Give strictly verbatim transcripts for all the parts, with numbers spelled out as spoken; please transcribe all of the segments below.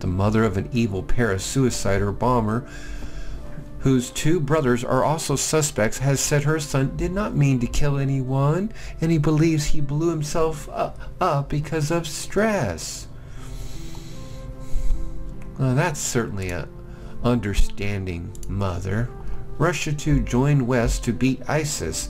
the mother of an evil Paris suicider bomber whose two brothers are also suspects, has said her son did not mean to kill anyone, and he believes he blew himself up, up because of stress. Now that's certainly an understanding mother. Russia too joined West to beat ISIS.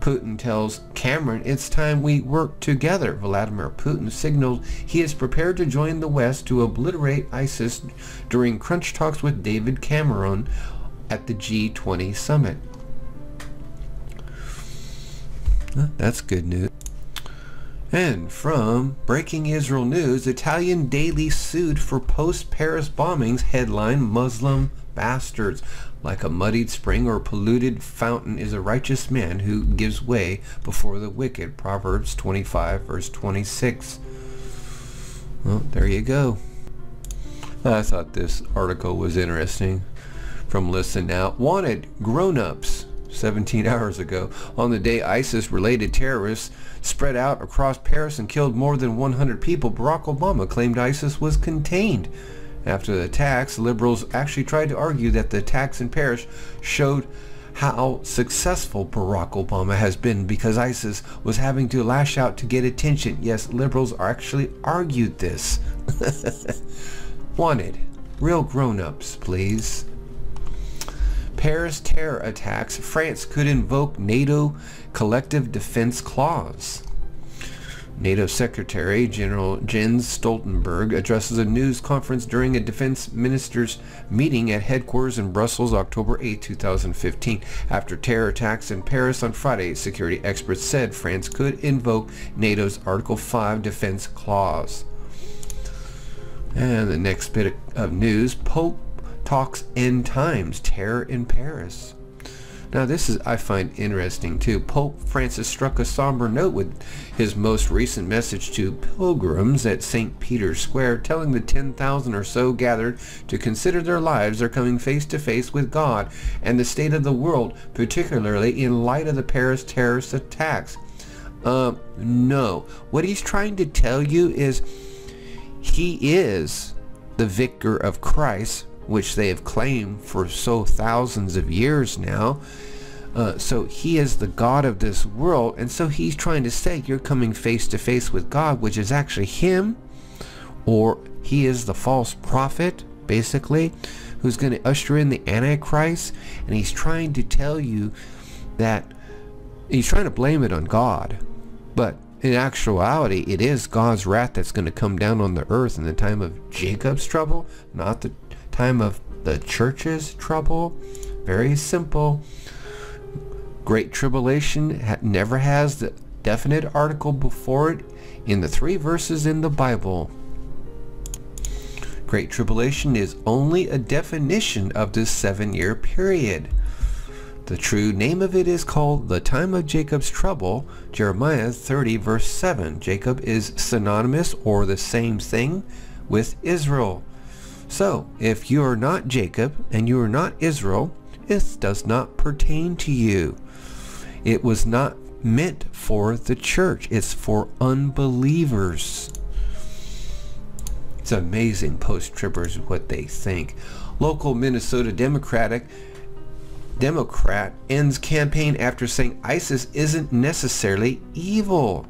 Putin tells Cameron, it's time we work together. Vladimir Putin signals he is prepared to join the West to obliterate ISIS during crunch talks with David Cameron at the G twenty summit. That's good news. And from Breaking Israel News, Italian daily sued for post-Paris bombings, headline, Muslim bastards. Like a muddied spring or polluted fountain is a righteous man who gives way before the wicked. Proverbs twenty-five, verse twenty-six. Well, there you go. I thought this article was interesting. From Listen Now. Wanted, grown-ups, seventeen hours ago. On the day ISIS-related terrorists spread out across Paris and killed more than one hundred people, Barack Obama claimed ISIS was contained. After the attacks, liberals actually tried to argue that the attacks in Paris showed how successful Barack Obama has been because ISIS was having to lash out to get attention. Yes, liberals actually argued this. Wanted. Real grown-ups, please. Paris terror attacks. France could invoke NATO collective defense clause. NATO Secretary General Jens Stoltenberg addresses a news conference during a defense ministers meeting at headquarters in Brussels, October eighth, two thousand fifteen. After terror attacks in Paris on Friday, security experts said France could invoke NATO's Article five defense clause. And the next bit of news, Pope talks end times, terror in Paris. Now this is, I find interesting too. Pope Francis struck a somber note with his most recent message to pilgrims at Saint Peter's Square, telling the ten thousand or so gathered to consider their lives are coming face to face with God and the state of the world, particularly in light of the Paris terrorist attacks. Um, no. What he's trying to tell you is he is the vicar of Christ, which they have claimed for so thousands of years now. Uh, so he is the God of this world, and so he's trying to say you're coming face to face with God, which is actually him, or he is the false prophet, basically, who's going to usher in the Antichrist, and he's trying to tell you that he's trying to blame it on God, but in actuality, it is God's wrath that's going to come down on the earth in the time of Jacob's trouble, not the time of the church's trouble. Very simple. Great Tribulation ha never has the definite article before it in the three verses in the Bible. Great Tribulation is only a definition of this seven-year period. The true name of it is called the time of Jacob's trouble, Jeremiah thirty verse seven. Jacob is synonymous or the same thing with Israel. So, if you are not Jacob and you are not Israel, this does not pertain to you. It was not meant for the church. It's for unbelievers. It's amazing, post-tribbers, what they think. Local Minnesota Democratic Democrat ends campaign after saying ISIS isn't necessarily evil.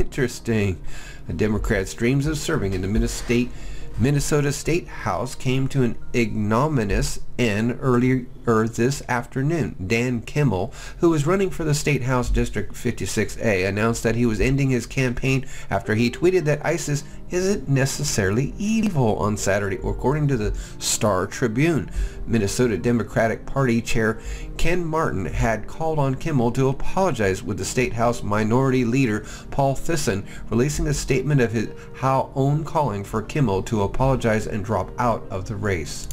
Interesting. A Democrat's dreams of serving in the Minnesota state Minnesota State House came to an ignominious end earlier er, this afternoon. Dan Kimmel, who was running for the State House District fifty-six A, announced that he was ending his campaign after he tweeted that ISIS isn't necessarily evil on Saturday, according to the Star Tribune. Minnesota Democratic Party Chair Ken Martin had called on Kimmel to apologize, with the State House Minority Leader Paul Thiessen releasing a statement of his own calling for Kimmel to apologize and drop out of the race.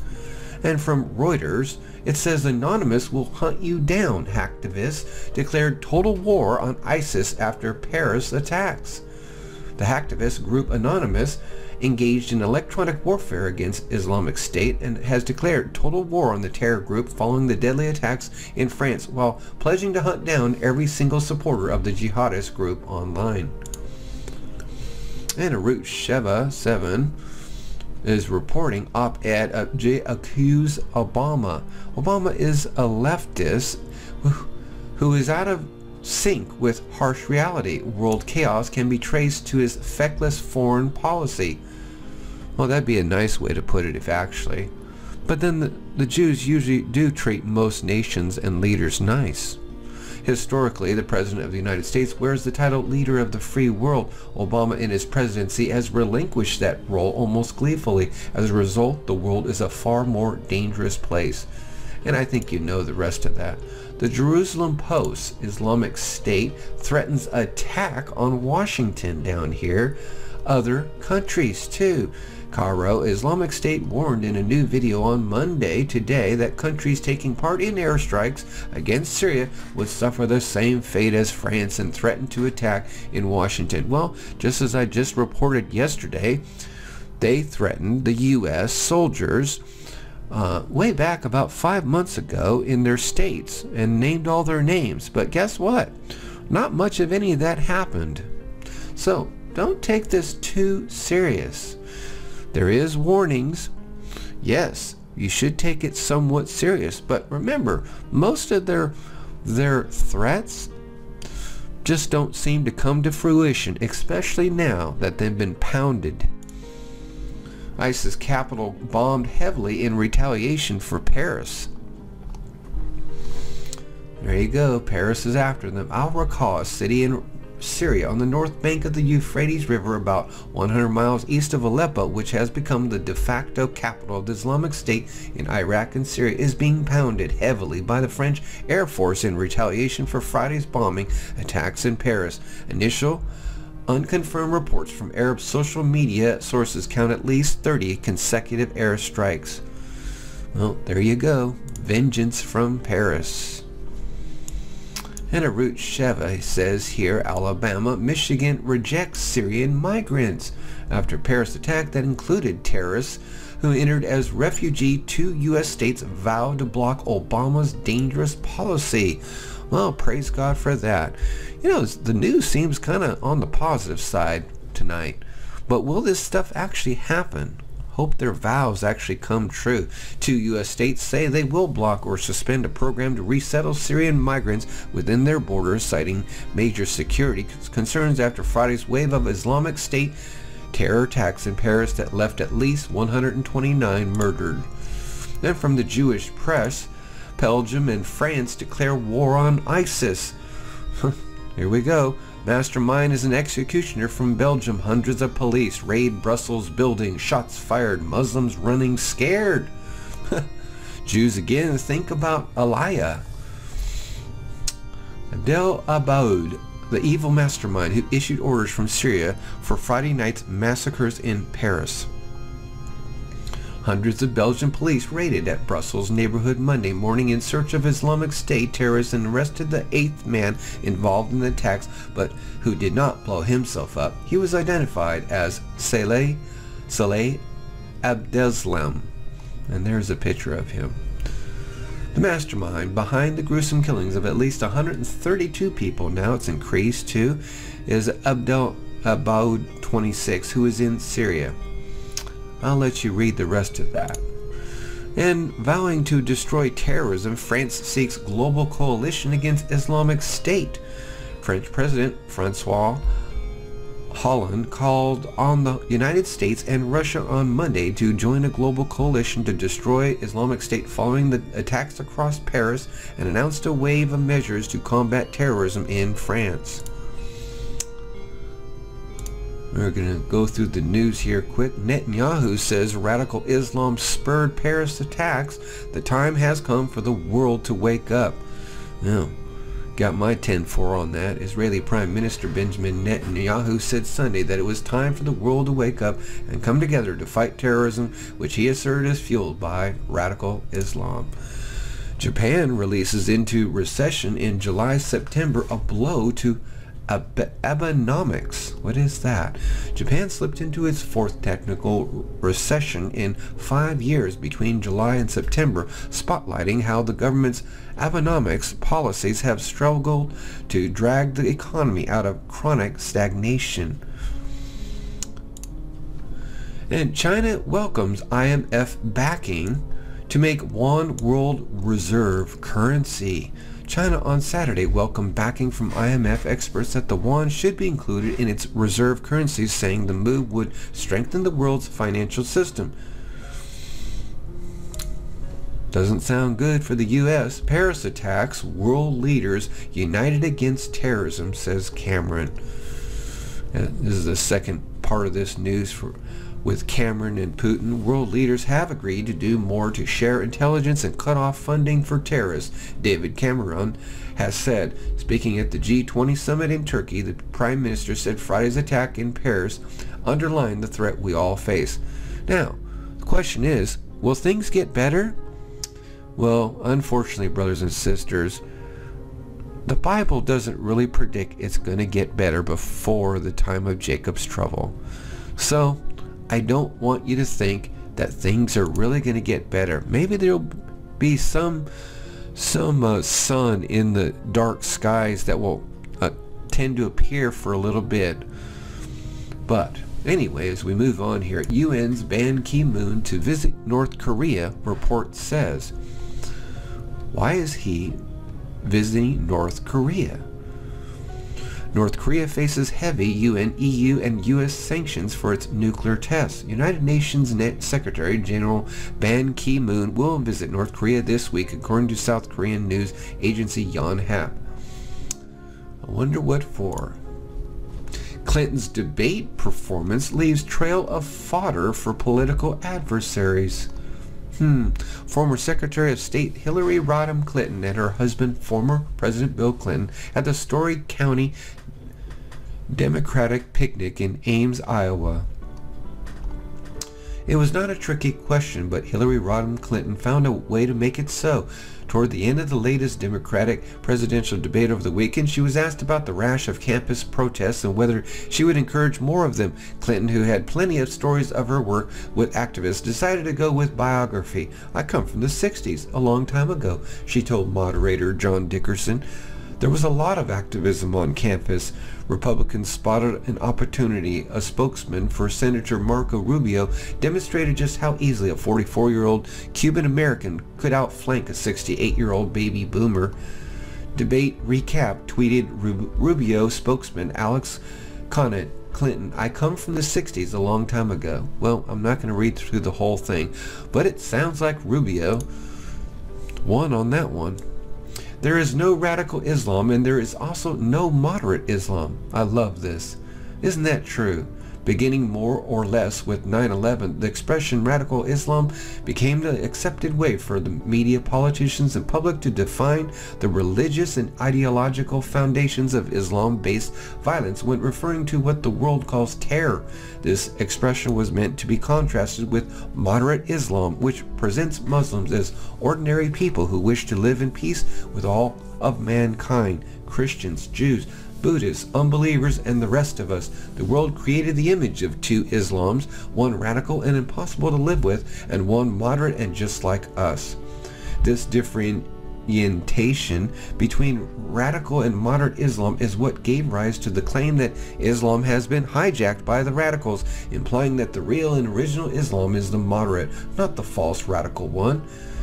And from Reuters, it says Anonymous will hunt you down. Hacktivists declared total war on ISIS after Paris attacks. The hacktivist group Anonymous engaged in electronic warfare against Islamic State and has declared total war on the terror group following the deadly attacks in France, while pledging to hunt down every single supporter of the jihadist group online. And Arutz Sheva seven is reporting op-ed uh, Jay accused Obama. Obama is a leftist who, who is out of sync with harsh reality. World chaos can be traced to his feckless foreign policy. Well, that'd be a nice way to put it, if actually. But then the, the Jews usually do treat most nations and leaders nice. Historically, the President of the United States wears the title Leader of the Free World. Obama in his presidency has relinquished that role almost gleefully. As a result, the world is a far more dangerous place. And I think you know the rest of that. The Jerusalem Post, Islamic State, threatens attack on Washington down here. Other countries too. Cairo, Islamic State warned in a new video on Monday today that countries taking part in airstrikes against Syria would suffer the same fate as France and threaten to attack in Washington. Well, just as I just reported yesterday, they threatened the U S soldiers uh, way back about five months ago in their states and named all their names. But guess what? Not much of any of that happened. So don't take this too serious. There is warnings. Yes, you should take it somewhat serious, but remember, most of their their threats just don't seem to come to fruition, especially now that they've been pounded. ISIS capital bombed heavily in retaliation for Paris. There you go, Paris is after them. Al-Raqqa, city in Syria on the north bank of the Euphrates River, about one hundred miles east of Aleppo, which has become the de facto capital of the Islamic State in Iraq and Syria, is being pounded heavily by the French Air Force in retaliation for Friday's bombing attacks in Paris. Initial unconfirmed reports from Arab social media sources count at least thirty consecutive airstrikes. Well, there you go. Vengeance from Paris. And Arutz Sheva says here, Alabama, Michigan rejects Syrian migrants after a Paris attack that included terrorists who entered as refugees. Two U S states vowed to block Obama's dangerous policy. Well, praise God for that. You know, the news seems kind of on the positive side tonight. But will this stuff actually happen? Hope their vows actually come true. Two U S states say they will block or suspend a program to resettle Syrian migrants within their borders, citing major security concerns after Friday's wave of Islamic State terror attacks in Paris that left at least one hundred twenty-nine murdered. Then from the Jewish press, Belgium and France declare war on ISIS. Here we go. Mastermind is an executioner from Belgium. Hundreds of police raid Brussels building. Shots fired. Muslims running scared. Jews again think about Aliyah. Abdelhamid Abaaoud, the evil mastermind who issued orders from Syria for Friday night's massacres in Paris. Hundreds of Belgian police raided at Brussels neighborhood Monday morning in search of Islamic State terrorists and arrested the eighth man involved in the attacks, but who did not blow himself up. He was identified as Saleh, Saleh Abdeslam, and there's a picture of him. The mastermind behind the gruesome killings of at least one hundred thirty-two people, now it's increased to, is Abdelhamid twenty-six, who is in Syria. I'll let you read the rest of that. And vowing to destroy terrorism, France seeks global coalition against Islamic State. French President Francois Hollande called on the United States and Russia on Monday to join a global coalition to destroy Islamic State following the attacks across Paris, and announced a wave of measures to combat terrorism in France. We're going to go through the news here quick. Netanyahu says radical Islam spurred Paris attacks. The time has come for the world to wake up. Now, got my ten four on that. Israeli Prime Minister Benjamin Netanyahu said Sunday that it was time for the world to wake up and come together to fight terrorism, which he asserted is fueled by radical Islam. Japan releases into recession in July September, a blow to Abenomics. What is that? Japan slipped into its fourth technical recession in five years between July and September, spotlighting how the government's Abenomics policies have struggled to drag the economy out of chronic stagnation. And China welcomes I M F backing to make one world reserve currency. China on Saturday welcomed backing from I M F experts that the yuan should be included in its reserve currencies, saying the move would strengthen the world's financial system. Doesn't sound good for the U S Paris attacks, world leaders united against terrorism, says Cameron. And this is the second part of this news for with Cameron and Putin. World leaders have agreed to do more to share intelligence and cut off funding for terrorists, David Cameron has said. Speaking at the G twenty summit in Turkey, the Prime Minister said Friday's attack in Paris underlined the threat we all face. Now, the question is, will things get better? Well, unfortunately, brothers and sisters, the Bible doesn't really predict it's going to get better before the time of Jacob's trouble. So, I don't want you to think that things are really going to get better. Maybe there'll be some some uh, sun in the dark skies that will uh, tend to appear for a little bit. But anyways, we move on here. U N's Ban Ki-moon to visit North Korea, report says. Why is he visiting North Korea? North Korea faces heavy U N, E U, and U S sanctions for its nuclear tests. United Nations Net Secretary General Ban Ki-moon will visit North Korea this week, according to South Korean news agency Yon-Hap. I wonder what for? Clinton's debate performance leaves trail of fodder for political adversaries. Hmm. Former Secretary of State Hillary Rodham Clinton and her husband, former President Bill Clinton, at the Story County Democratic picnic in Ames, Iowa. It was not a tricky question, but Hillary Rodham Clinton found a way to make it so. Toward the end of the latest Democratic presidential debate over the weekend, she was asked about the rash of campus protests and whether she would encourage more of them. Clinton, who had plenty of stories of her work with activists, decided to go with biography. I come from the sixties, a long time ago, she told moderator John Dickerson. There was a lot of activism on campus. Republicans spotted an opportunity. A spokesman for Senator Marco Rubio demonstrated just how easily a forty-four-year-old Cuban-American could outflank a sixty-eight-year-old baby boomer. Debate recap, tweeted Rubio spokesman Alex Conant. Clinton, I come from the sixties, a long time ago. Well, I'm not going to read through the whole thing, but it sounds like Rubio won on that one. There is no radical Islam, and there is also no moderate Islam. I love this. Isn't that true? Beginning more or less with nine eleven, the expression radical Islam became the accepted way for the media, politicians, and public to define the religious and ideological foundations of Islam-based violence when referring to what the world calls terror. This expression was meant to be contrasted with moderate Islam, which presents Muslims as ordinary people who wish to live in peace with all of mankind, Christians, Jews, Buddhists, unbelievers, and the rest of us. The world created the image of two Islams, one radical and impossible to live with, and one moderate and just like us. This differentiation between radical and moderate Islam is what gave rise to the claim that Islam has been hijacked by the radicals, implying that the real and original Islam is the moderate, not the false radical one.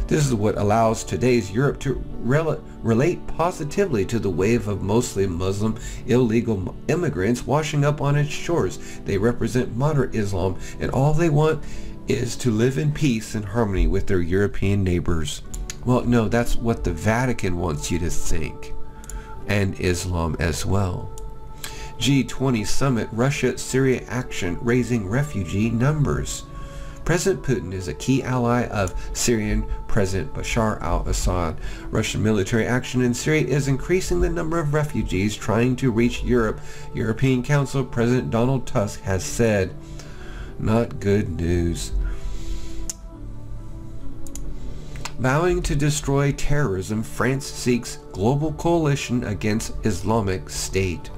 This is what allows today's Europe to rel relate positively to the wave of mostly Muslim illegal immigrants washing up on its shores. They represent moderate Islam, and all they want is to live in peace and harmony with their European neighbors. Well, no, that's what the Vatican wants you to think, and Islam as well. G twenty summit, Russia-Syria action, raising refugee numbers. President Putin is a key ally of Syrian President Bashar al-Assad. Russian military action in Syria is increasing the number of refugees trying to reach Europe, European Council President Donald Tusk has said. Not good news. Vowing to destroy terrorism, France seeks global coalition against Islamic State.